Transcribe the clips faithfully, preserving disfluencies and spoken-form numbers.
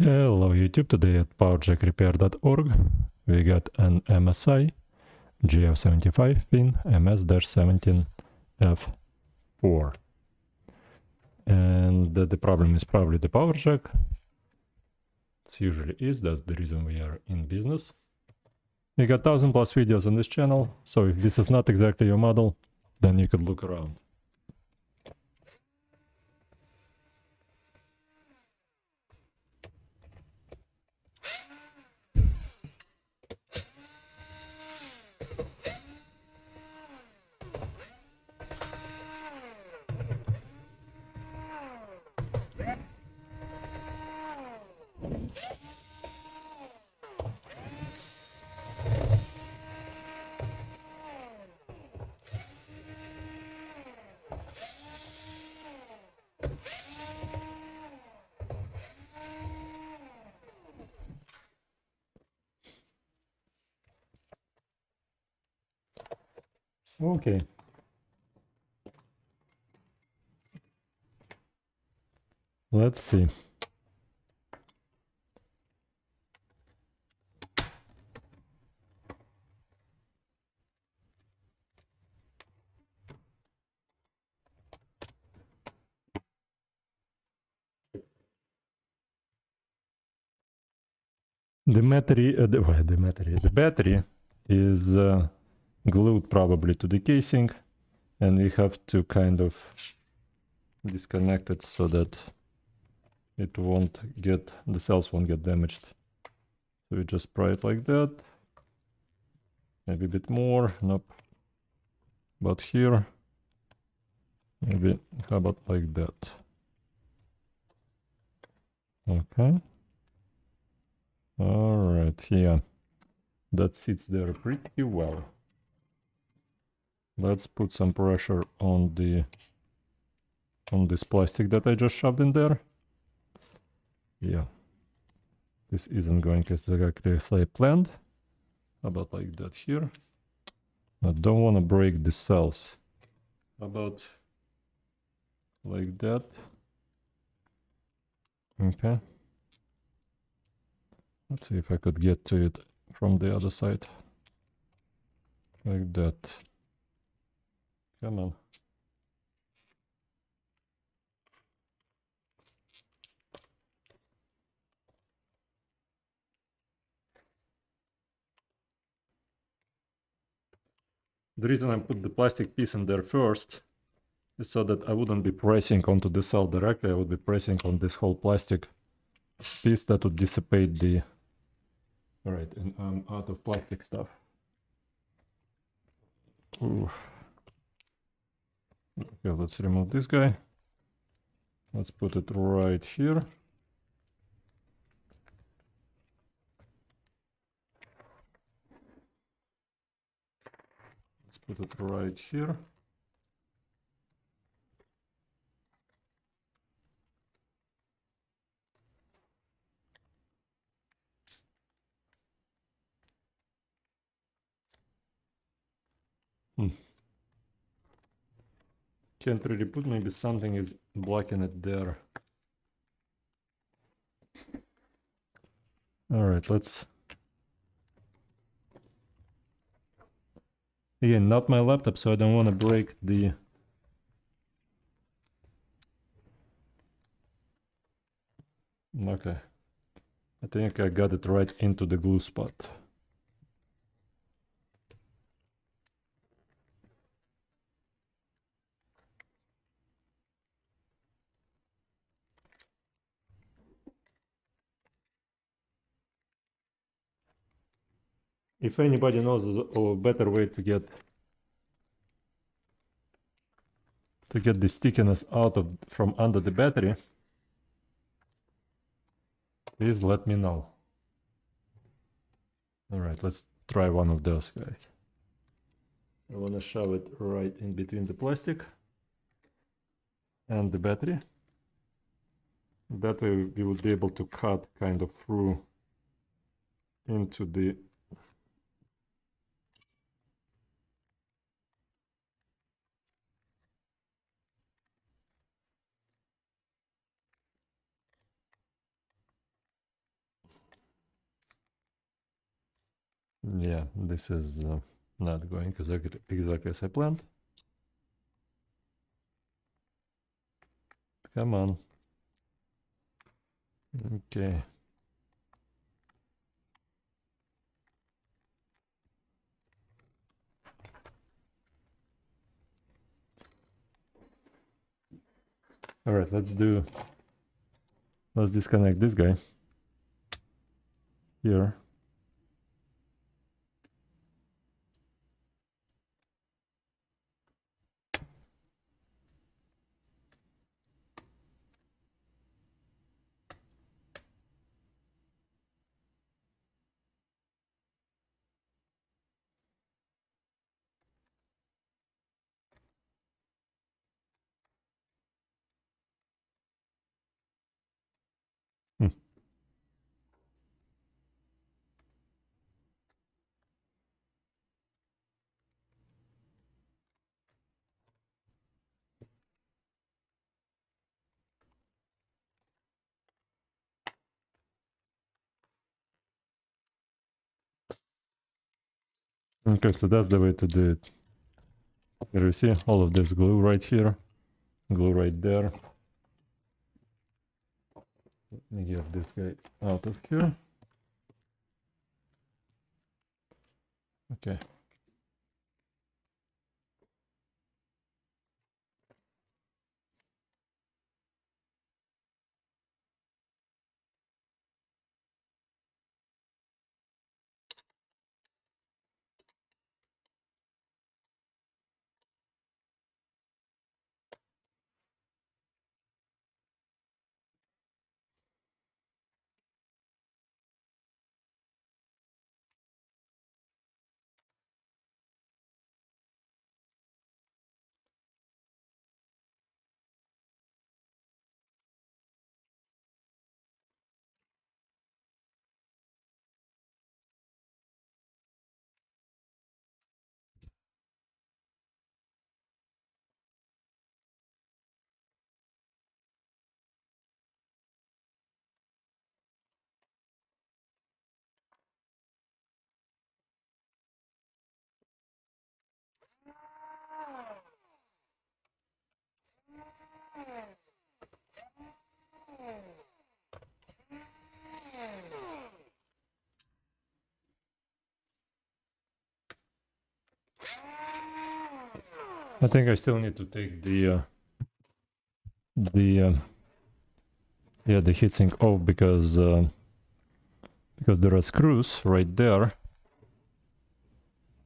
Hello YouTube, today at powerjack repair dot org we got an M S I G F seventy-five pin M S seventeen F four, and the problem is probably the power jack. It usually is, that's the reason we are in business. We got thousand plus videos on this channel, so if this is not exactly your model, then you could look around. Okay. Let's see. The battery, uh, the, well, the battery, the battery is uh, glued probably to the casing, and we have to kind of disconnect it so that it won't get, the cells won't get damaged. So we just pry it like that, maybe a bit more, nope, but here, maybe, how about like that? Okay, all right, here, that sits there pretty well. Let's put some pressure on the on this plastic that I just shoved in there. Yeah, this isn't going exactly as I planned. How about like that here? I don't want to break the cells. How about like that? Okay. Let's see if I could get to it from the other side. Like that. Come on. The reason I put the plastic piece in there first is so that I wouldn't be pressing onto the cell directly. I would be pressing on this whole plastic piece that would dissipate the... All right, and I'm out of plastic stuff. Ooh. Okay, let's remove this guy. Let's put it right here. Let's put it right here. Hmm. Can't really put, maybe something is blocking it there. All right, let's... Again, not my laptop, so I don't want to break the... Okay. I think I got it right into the glue spot. If anybody knows a better way to get to get the stickiness out of from under the battery, please let me know. All right, let's try one of those guys. I want to shove it right in between the plastic and the battery. That way we would be able to cut kind of through into the yeah, this is uh, not going exactly as I planned. Come on. Okay. All right, let's do, let's disconnect this guy here. Okay, so that's the way to do it. Here you see all of this glue right here, glue right there. Let me get this guy out of here. Okay. I think I still need to take the uh, the uh, yeah the heatsink off because uh, because there are screws right there.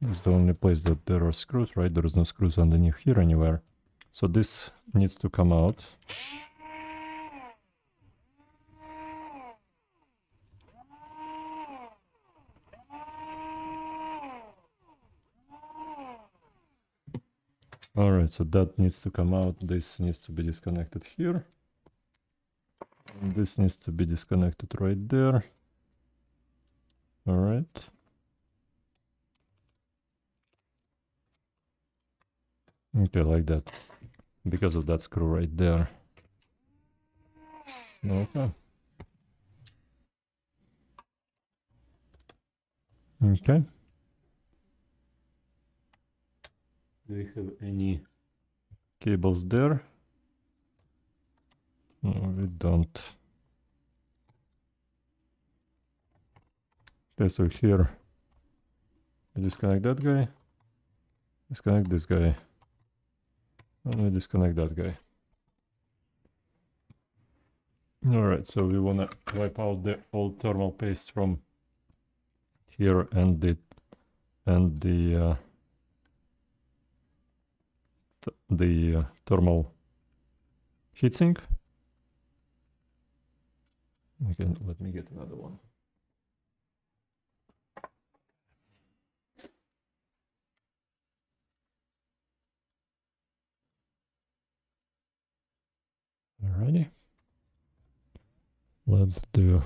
It's the only place that there are screws, right? There is no screws underneath here anywhere, so this needs to come out. All right, so that needs to come out. This needs to be disconnected here. And this needs to be disconnected right there. All right. Okay, like that. Because of that screw right there. Okay. Okay. Do we have any cables there? No, we don't. Okay, so here we disconnect that guy, disconnect this guy, and we disconnect that guy. All right, so we want to wipe out the old thermal paste from here and the and the uh, the uh, thermal heatsink. Okay, let me get another one. Alrighty. Let's do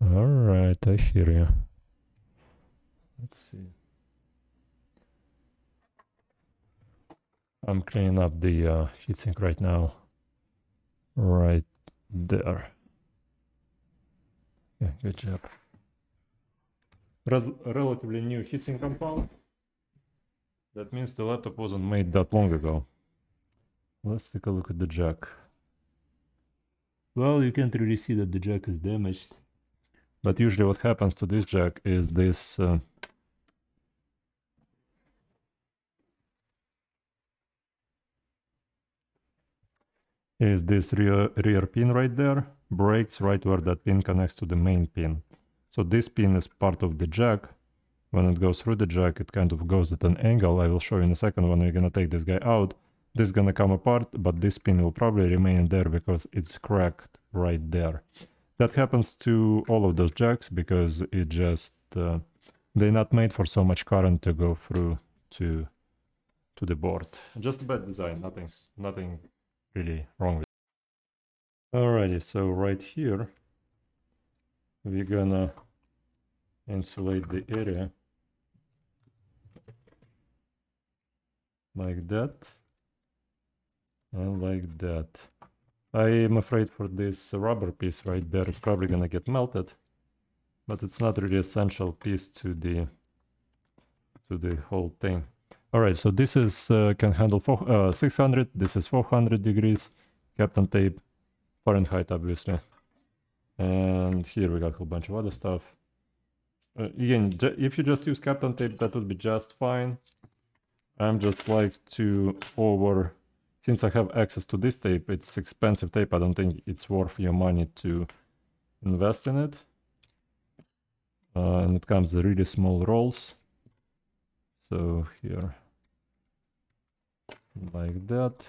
All right, I hear you. Let's see. I'm cleaning up the uh, heatsink right now. right there. Yeah, good job. Rel relatively new heatsink compound. That means the laptop wasn't made that long ago. Let's take a look at the jack. Well, you can't really see that the jack is damaged, but usually what happens to this jack is this uh, is this rear, rear pin right there breaks right where that pin connects to the main pin. So this pin is part of the jack. When it goes through the jack, it kind of goes at an angle. I will show you in a second when we're gonna take this guy out. This is gonna come apart, but this pin will probably remain there because it's cracked right there. That happens to all of those jacks because it just uh, they're not made for so much current to go through to to the board. Just a bad design, nothing's nothing really wrong with it. Alrighty, so right here we're gonna insulate the area like that and like that. I am afraid for this rubber piece right there, it's probably gonna get melted, but it's not really essential piece to the to the whole thing. All right, so this is uh, can handle four, uh, six hundred. This is four hundred degrees Kapton tape, Fahrenheit obviously, and here we got a whole bunch of other stuff. Uh, again, if you just use Kapton tape, that would be just fine. I'm just like to over. Since I have access to this tape, it's expensive tape. I don't think it's worth your money to invest in it. Uh, and it comes in really small rolls. So here, like that.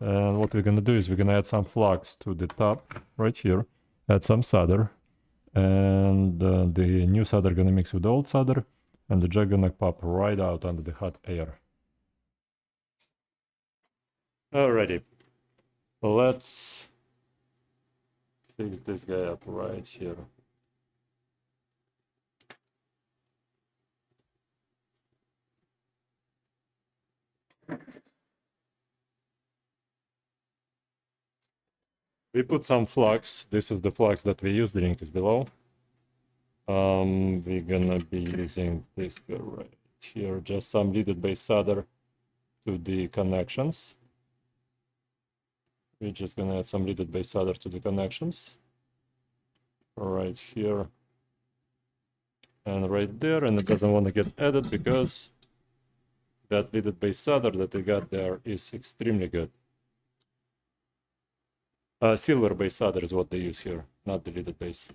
And what we're gonna do is we're gonna add some flux to the top right here, add some solder. And uh, the new solder gonna mix with the old solder, and the jack gonna pop right out under the hot air. Alrighty, let's fix this guy up right here. We put some flux. This is the flux that we use. The link is below. Um, we're gonna be using this guy right here, just some leaded base solder to the connections. We're just gonna add some leaded base solder to the connections right here and right there, and it doesn't want to get added because that leaded base solder that we got there is extremely good. Uh, silver base solder is what they use here, not the leaded base.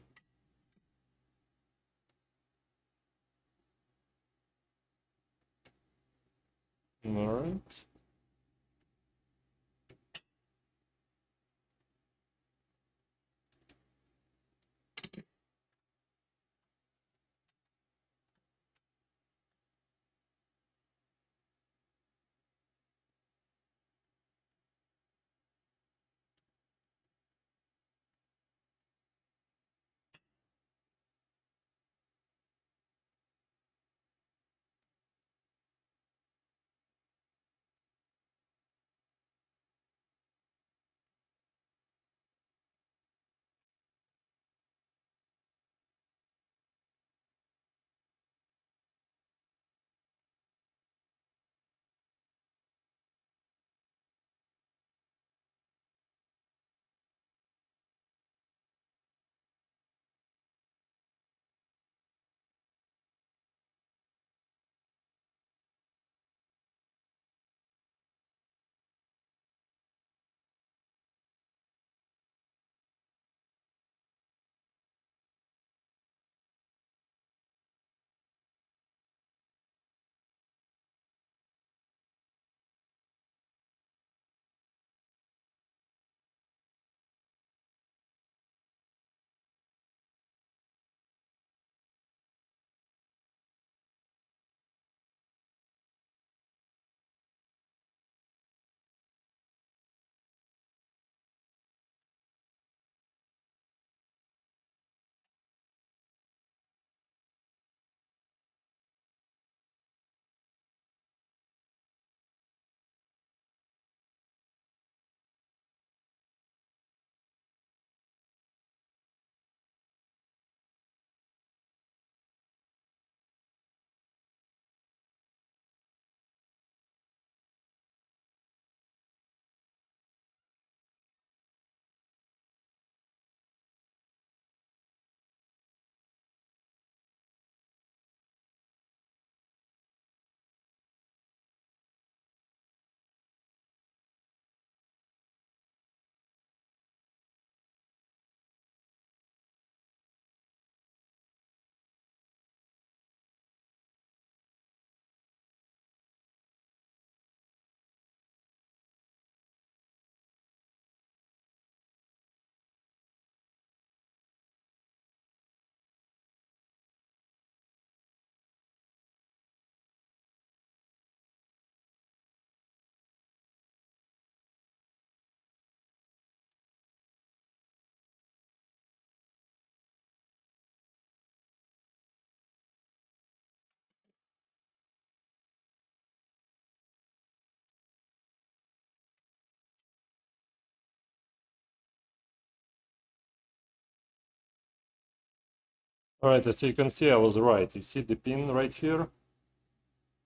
All right. All right, as you can see, I was right. You see the pin right here?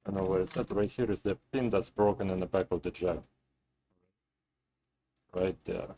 I don't know where it's at. Right here is the pin that's broken in the back of the jack. Right there.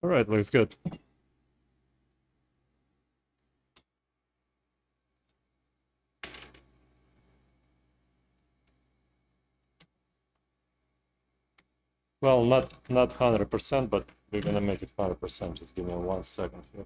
All right, looks good. Well, not not one hundred percent, but we're gonna make it one hundred percent. Just give me one second here.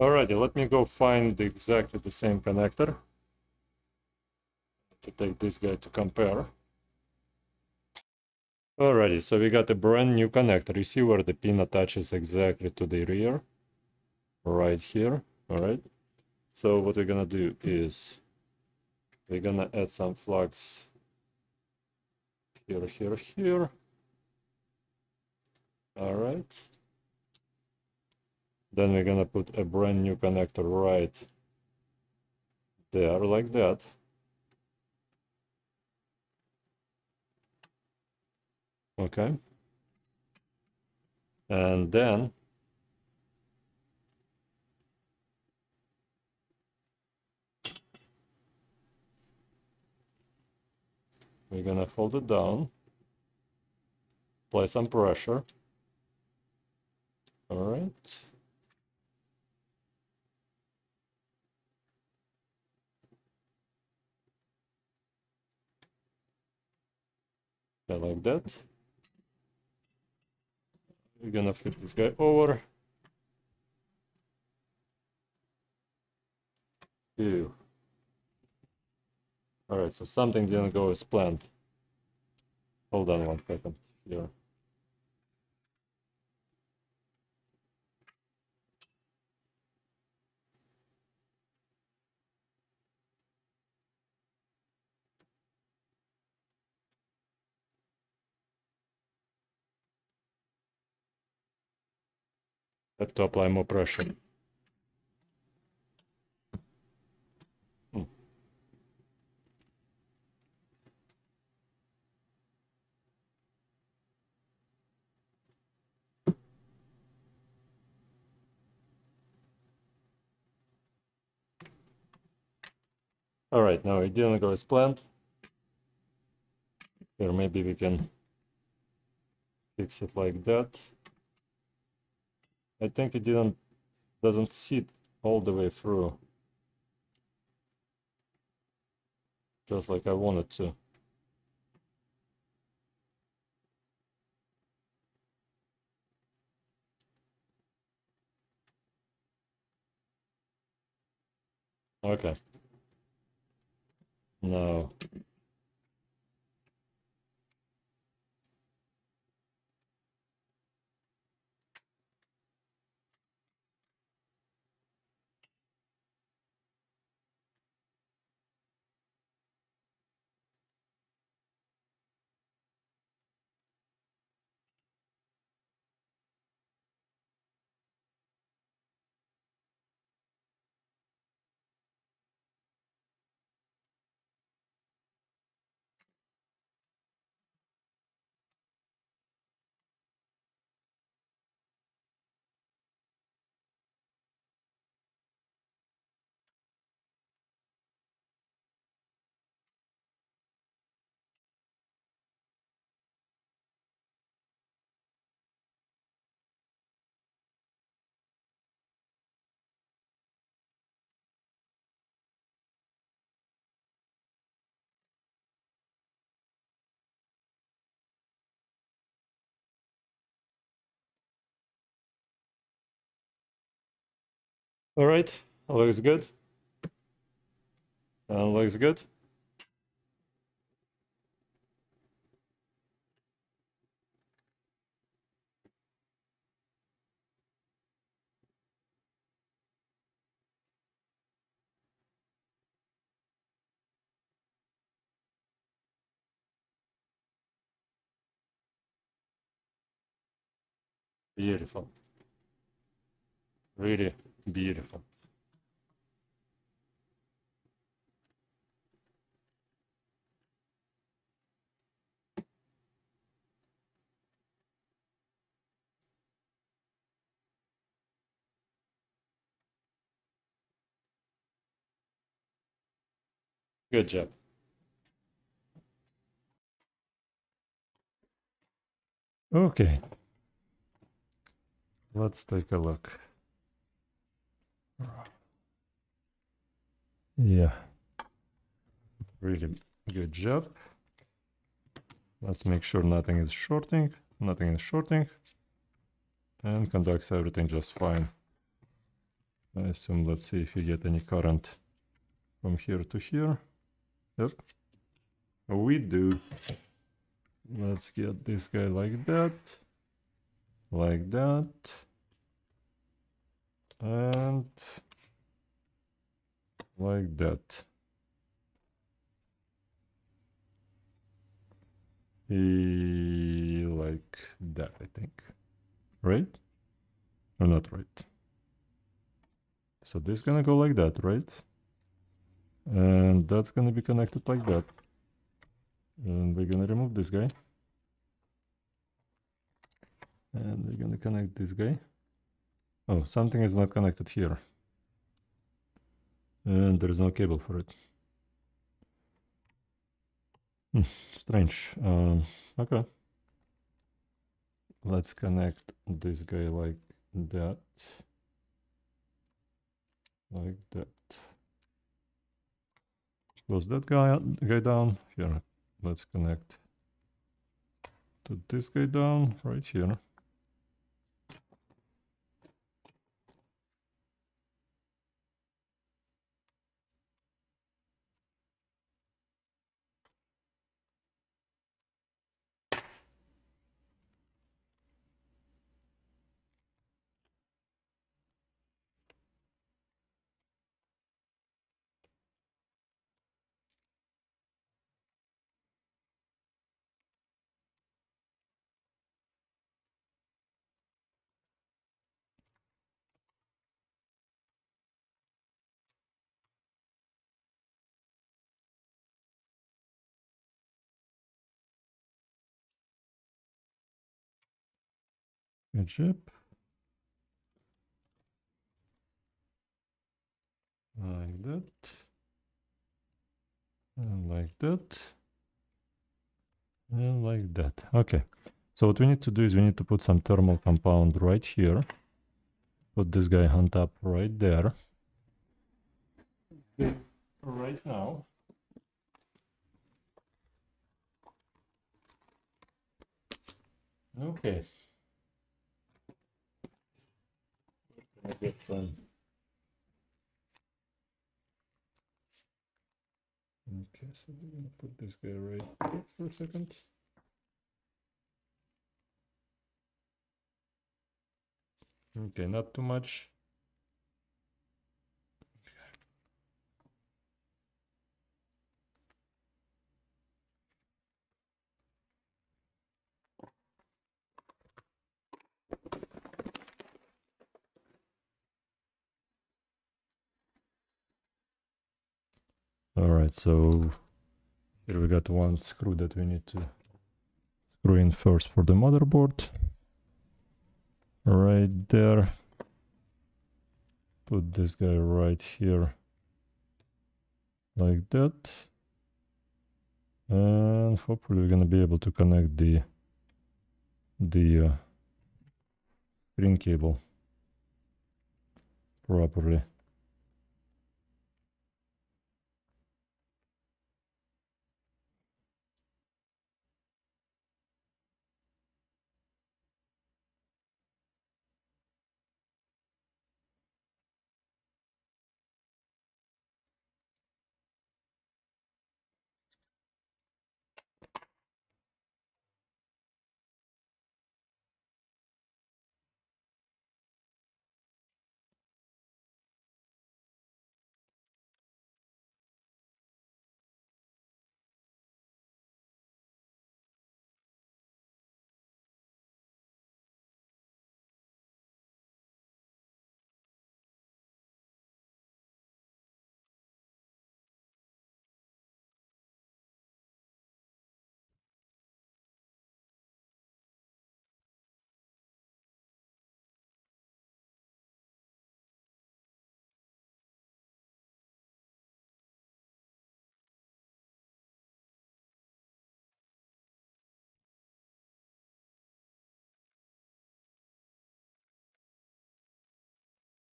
Alrighty, let me go find exactly the same connector to take this guy to compare. Alrighty, so we got a brand new connector. You see where the pin attaches exactly to the rear? Right here, alright. So what we're gonna do is we're gonna add some flux here, here, here. Alright. Then we're gonna put a brand new connector right there, like that. Okay. And then we're gonna fold it down, apply some pressure. All right. Like that. We're gonna flip this guy over. Ew. All right, so something didn't go as planned. Hold on one second here. Have to apply more pressure. Hmm. All right, now it didn't go as planned. Here, maybe we can fix it like that. I think it didn't doesn't sit all the way through, just like I wanted to. Okay. No. All right, looks good. Uh, looks good. Beautiful. Really beautiful. Good job. Okay. Let's take a look. Yeah, really good job. Let's make sure nothing is shorting, nothing is shorting, and conducts everything just fine. I assume, let's see if you get any current from here to here. Yep, we do. Let's get this guy like that, like that. And like that. E like that, I think. Right? Or not right? So this is gonna go like that, right? And that's gonna be connected like that. And we're gonna remove this guy. And we're gonna connect this guy. Oh, something is not connected here. And there is no cable for it. Hmm, strange. Um, okay. Let's connect this guy like that. Like that. Close that guy, guy down here. Let's connect to this guy down right here. Good job. Like that. And like that. And like that. Okay. So what we need to do is we need to put some thermal compound right here. Put this guy on top right there. Okay. Right now. Okay. I get some. Okay, so we're gonna put this guy right here for a second. Okay, not too much. All right, so here we got one screw that we need to screw in first for the motherboard. Right there. Put this guy right here like that, and hopefully we're gonna be able to connect the the uh, green cable properly.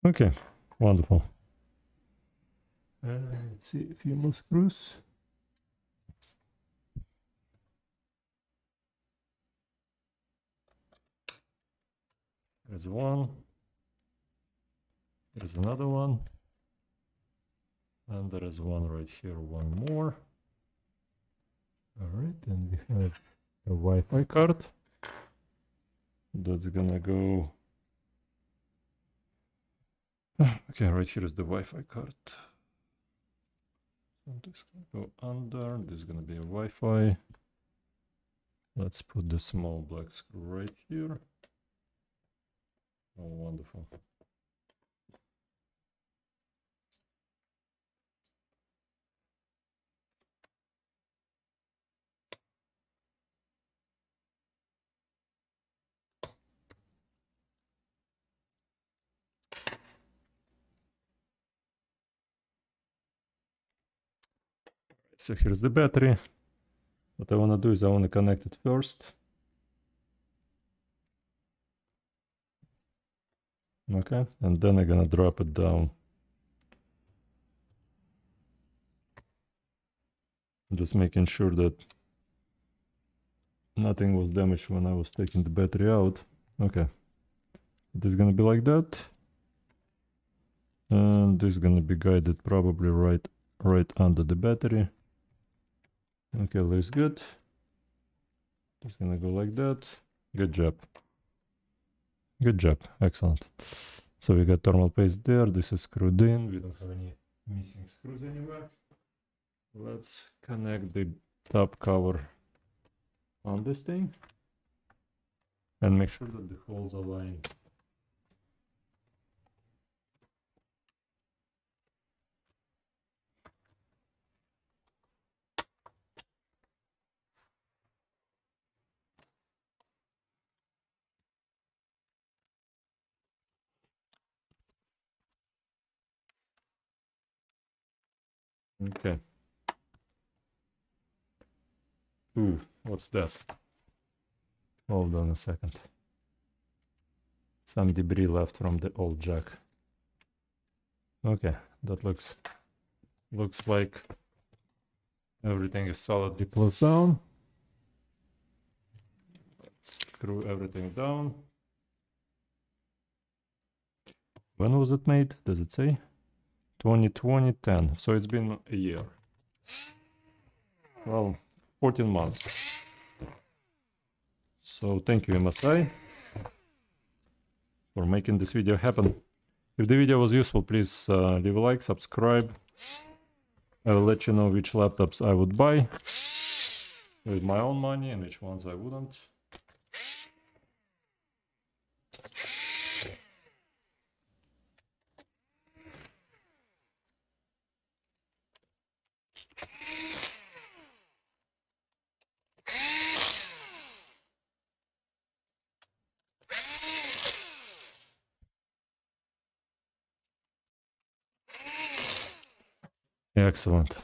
Okay, wonderful. Uh, let's see a few more screws. There's one. There's another one. And there is one right here, one more. All right, and we have a Wi-Fi card. That's gonna go. Okay, right here is the Wi-Fi card. I'm just gonna go under. This is gonna be a Wi-Fi. Let's put the small black screw right here. Oh, wonderful. So here's the battery. What I want to do is I want to connect it first. Okay, and then I'm gonna drop it down. Just making sure that nothing was damaged when I was taking the battery out. Okay, this is gonna be like that, and this is gonna be guided probably right right under the battery. Okay, looks good. Just gonna go like that. Good job. Good job. Excellent. So we got thermal paste there. This is screwed in. We don't have any missing screws anywhere. Let's connect the top cover on this thing and make sure that the holes align. Okay. Ooh, what's that? Hold on a second. Some debris left from the old jack. Okay, that looks looks like everything is solidly closed down. Let's screw everything down. When was it made? Does it say? twenty twenty, ten. So it's been a year. Well, fourteen months. So thank you, M S I, for making this video happen. If the video was useful, please uh, leave a like, subscribe. I will let you know which laptops I would buy with my own money and which ones I wouldn't. Excellent.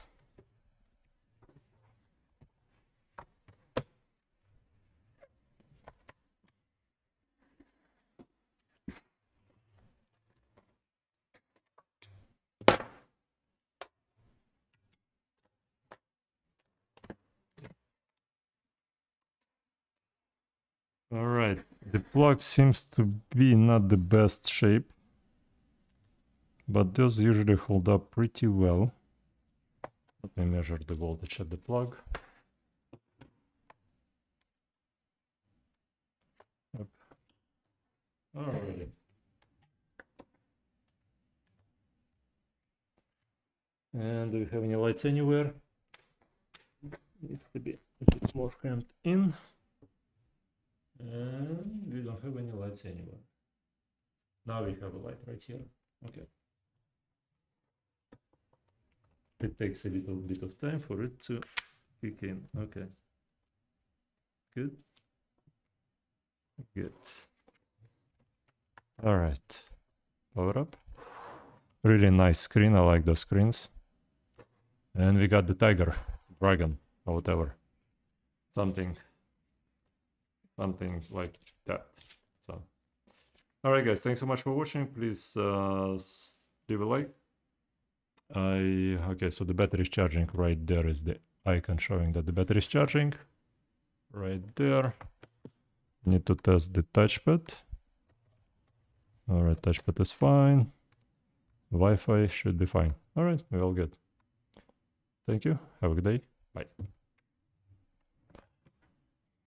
All right, the plug seems to be not the best shape, but those usually hold up pretty well. Let me measure the voltage at the plug. Yep. Alrighty. And do we have any lights anywhere? Needs to be a bit more cramped in. And we don't have any lights anywhere. Now we have a light right here. Okay. It takes a little bit of time for it to kick in. Okay. Good. Good. All right. Power up. Really nice screen. I like those screens. And we got the tiger, dragon, or whatever. Something. Something like that. So. All right, guys. Thanks so much for watching. Please uh, leave a like. I, okay, so the battery is charging. Right there is the icon showing that the battery is charging. Right there. Need to test the touchpad. All right, touchpad is fine. Wi-Fi should be fine. All right, we're all good. Thank you. Have a good day. Bye.